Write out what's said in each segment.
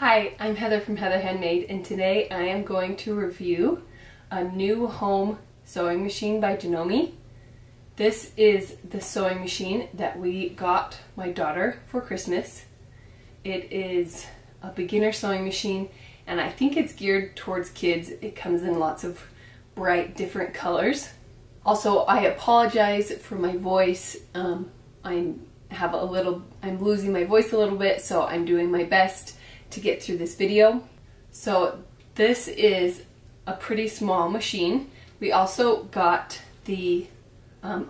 Hi, I'm Heather from Heather Handmade, and today I am going to review a New Home sewing machine by Janome. This is the sewing machine that we got my daughter for Christmas. It is a beginner sewing machine, and I think it's geared towards kids. It comes in lots of bright, different colors. Also, I apologize for my voice. I'm losing my voice a little bit, so I'm doing my best to get through this video. So this is a pretty small machine. We also got the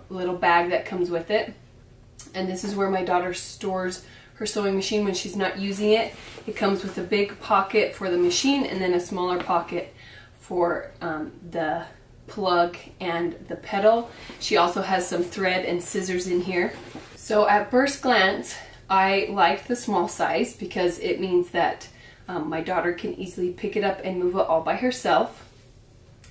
little bag that comes with it, and this is where my daughter stores her sewing machine when she's not using it. It comes with a big pocket for the machine and then a smaller pocket for the plug and the pedal. She also has some thread and scissors in here. So at first glance, I like the small size because it means that my daughter can easily pick it up and move it all by herself.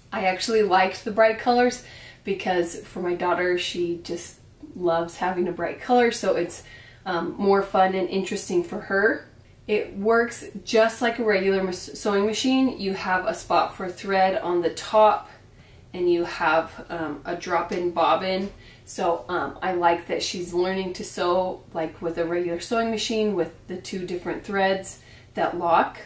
I actually liked the bright colors because for my daughter, she just loves having a bright color, so it's more fun and interesting for her. It works just like a regular sewing machine. You have a spot for thread on the top, and you have a drop-in bobbin. So I like that she's learning to sew like with a regular sewing machine with the two different threads that lock.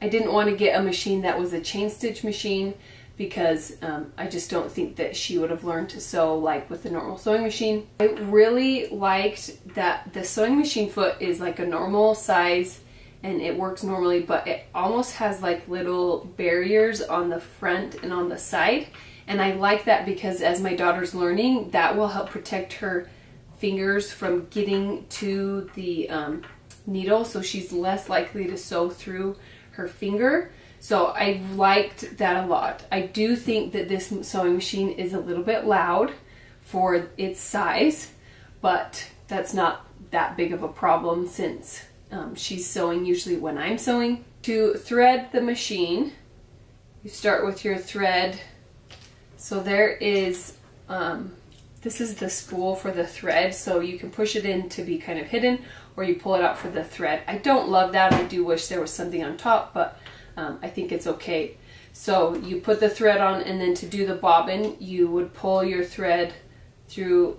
I didn't want to get a machine that was a chain stitch machine because I just don't think that she would have learned to sew like with a normal sewing machine. I really liked that the sewing machine foot is like a normal size and it works normally, but it almost has like little barriers on the front and on the side. And I like that because as my daughter's learning, that will help protect her fingers from getting to the needle, so she's less likely to sew through her finger. So I liked that a lot. I do think that this sewing machine is a little bit loud for its size, but that's not that big of a problem since she's sewing usually when I'm sewing. To thread the machine, you start with your thread. So there is, this is the spool for the thread, so you can push it in to be kind of hidden, or you pull it out for the thread. I don't love that. I do wish there was something on top, but I think it's okay. So you put the thread on, and then to do the bobbin, you would pull your thread through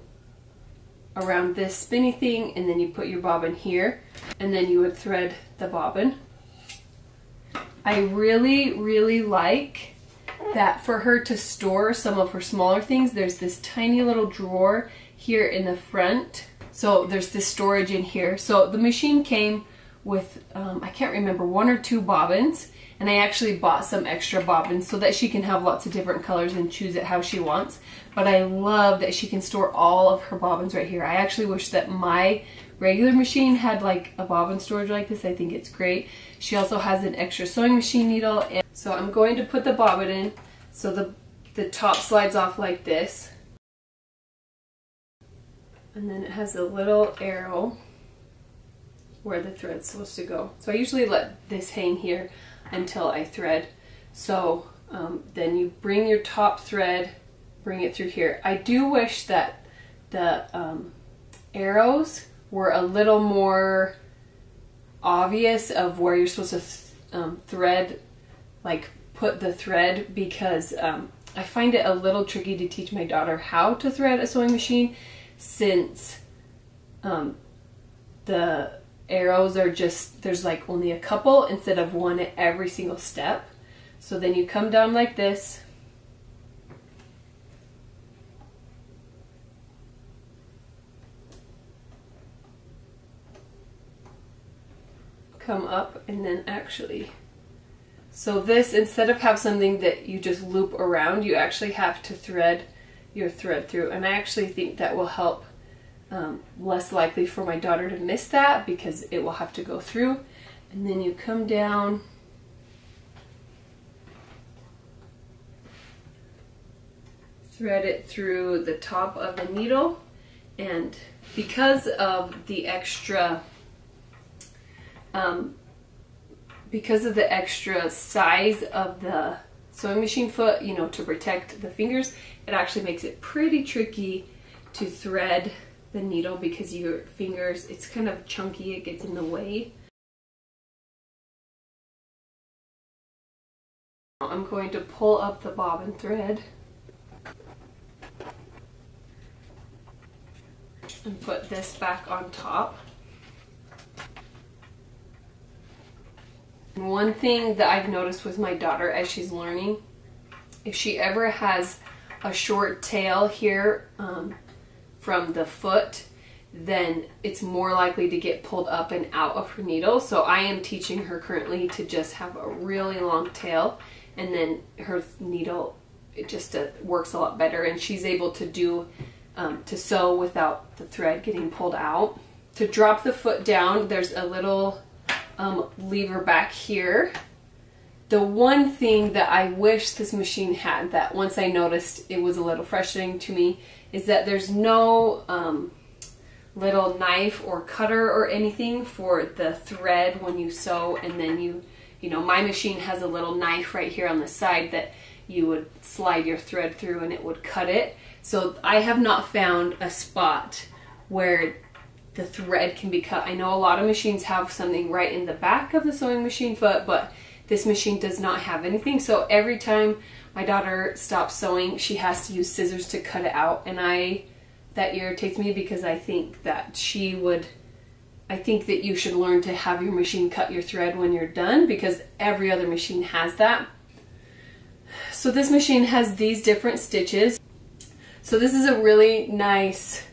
around this spinny thing, and then you put your bobbin here, and then you would thread the bobbin. I really, really like that for her to store some of her smaller things. There's this tiny little drawer here in the front, so there's this storage in here. So the machine came with, I can't remember, 1 or 2 bobbins, and I actually bought some extra bobbins so that she can have lots of different colors and choose it how she wants. But I love that she can store all of her bobbins right here. I actually wish that my regular machine had like a bobbin storage like this. I think it's great. She also has an extra sewing machine needle. And so I'm going to put the bobbin in so the top slides off like this. And then it has a little arrow where the thread's supposed to go. So I usually let this hang here until I thread. So then you bring your top thread, bring it through here. I do wish that the arrows were a little more obvious of where you're supposed to thread, like put the thread, because I find it a little tricky to teach my daughter how to thread a sewing machine since the arrows are just, there's like only a couple instead of one at every single step. So then you come down like this, come up, and then actually, so this, instead of have something that you just loop around, you actually have to thread your thread through. And I actually think that will help, less likely for my daughter to miss that because it will have to go through. And then you come down, thread it through the top of the needle, and because of the extra size of the sewing machine foot, you know, to protect the fingers, it actually makes it pretty tricky to thread the needle because your fingers, it's kind of chunky, it gets in the way. I'm going to pull up the bobbin thread and put this back on top. One thing that I've noticed with my daughter as she's learning, if she ever has a short tail here from the foot, then it's more likely to get pulled up and out of her needle. So I am teaching her currently to just have a really long tail, and then her needle, it just works a lot better, and she's able to do to sew without the thread getting pulled out. To drop the foot down, there's a little lever back here. The one thing that I wish this machine had, that once I noticed it was a little frustrating to me, is that there's no little knife or cutter or anything for the thread when you sew, and then you know, my machine has a little knife right here on the side that you would slide your thread through and it would cut it. So I have not found a spot where the thread can be cut. I know a lot of machines have something right in the back of the sewing machine foot, but this machine does not have anything. So every time my daughter stops sewing, she has to use scissors to cut it out, and that irritates me, because I think that I think that you should learn to have your machine cut your thread when you're done, because every other machine has that. So this machine has these different stitches. So this is a really nice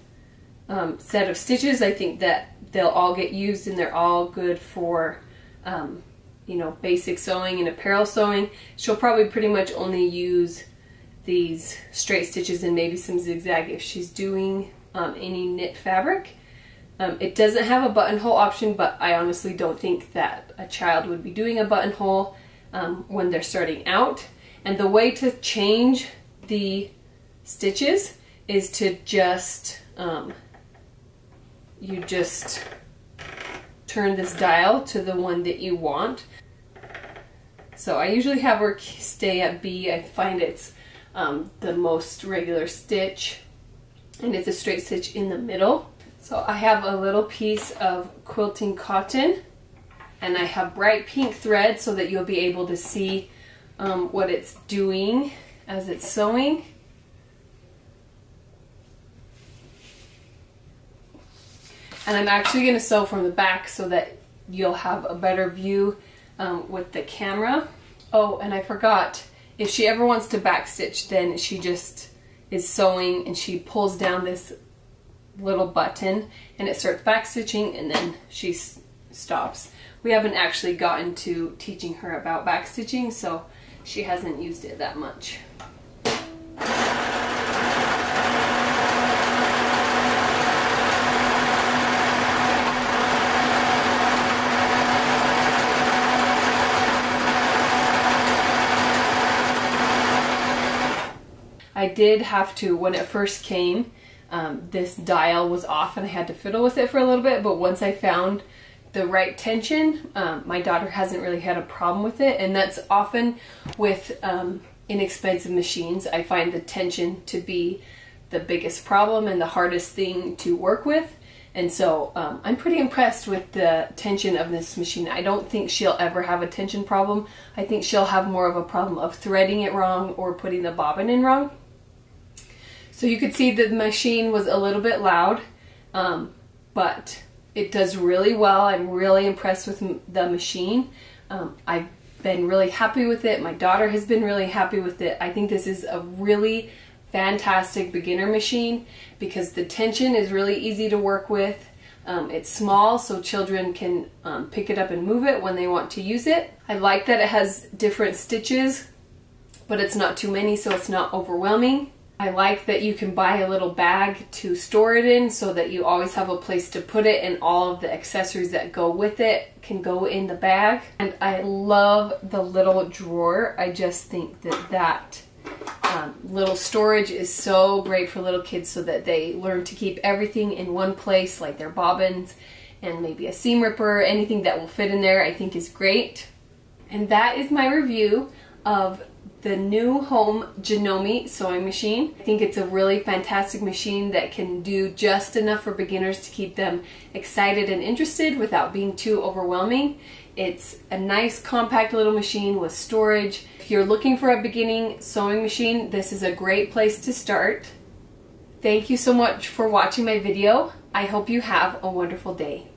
set of stitches. I think that they'll all get used, and they're all good for you know, basic sewing and apparel sewing. She'll probably pretty much only use these straight stitches and maybe some zigzag if she's doing any knit fabric. It doesn't have a buttonhole option, but I honestly don't think that a child would be doing a buttonhole when they're starting out. And the way to change the stitches is to just, you just turn this dial to the one that you want. So I usually have her stay at B. I find it's the most regular stitch, and it's a straight stitch in the middle. So I have a little piece of quilting cotton, and I have bright pink thread so that you'll be able to see what it's doing as it's sewing. And I'm actually going to sew from the back so that you'll have a better view with the camera. Oh, and I forgot, if she ever wants to backstitch, then she just is sewing and she pulls down this little button and it starts backstitching, and then she stops. We haven't actually gotten to teaching her about backstitching, so she hasn't used it that much. I did have to, when it first came, this dial was off and I had to fiddle with it for a little bit, but once I found the right tension, my daughter hasn't really had a problem with it, and that's often with inexpensive machines. I find the tension to be the biggest problem and the hardest thing to work with, and so I'm pretty impressed with the tension of this machine. I don't think she'll ever have a tension problem. I think she'll have more of a problem of threading it wrong or putting the bobbin in wrong. So you could see that the machine was a little bit loud, but it does really well. I'm really impressed with the machine. I've been really happy with it. My daughter has been really happy with it. I think this is a really fantastic beginner machine because the tension is really easy to work with. It's small, so children can pick it up and move it when they want to use it. I like that it has different stitches, but it's not too many, so it's not overwhelming. I like that you can buy a little bag to store it in so that you always have a place to put it, and all of the accessories that go with it can go in the bag. And I love the little drawer. I just think that little storage is so great for little kids so that they learn to keep everything in one place, like their bobbins and maybe a seam ripper. Anything that will fit in there I think is great. And that is my review of the New Home Janome sewing machine. I think it's a really fantastic machine that can do just enough for beginners to keep them excited and interested without being too overwhelming. It's a nice compact little machine with storage. If you're looking for a beginning sewing machine, this is a great place to start. Thank you so much for watching my video. I hope you have a wonderful day.